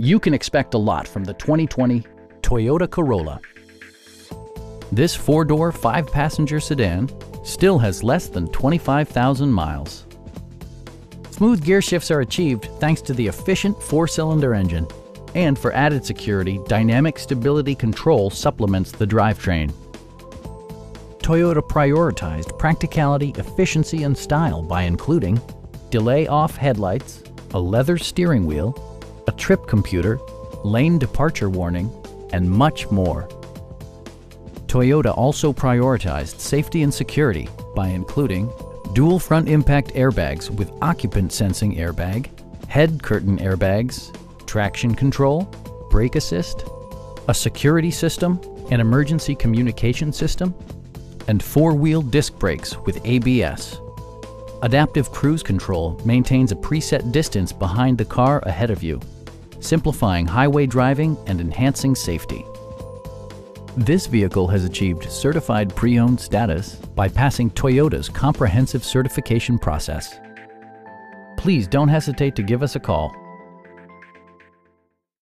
You can expect a lot from the 2020 Toyota Corolla. This four-door, five-passenger sedan still has less than 25,000 miles. Smooth gear shifts are achieved thanks to the efficient four-cylinder engine. And for added security, dynamic stability control supplements the drivetrain. Toyota prioritized practicality, efficiency, and style by including delay-off headlights, a leather steering wheel, a trip computer, lane departure warning, and much more. Toyota also prioritized safety and security by including dual front impact airbags with occupant sensing airbag, head curtain airbags, traction control, brake assist, a security system, an emergency communication system, and four-wheel disc brakes with ABS. Adaptive Cruise Control maintains a preset distance behind the car ahead of you, simplifying highway driving and enhancing safety. This vehicle has achieved certified pre-owned status by passing Toyota's comprehensive certification process. Please don't hesitate to give us a call.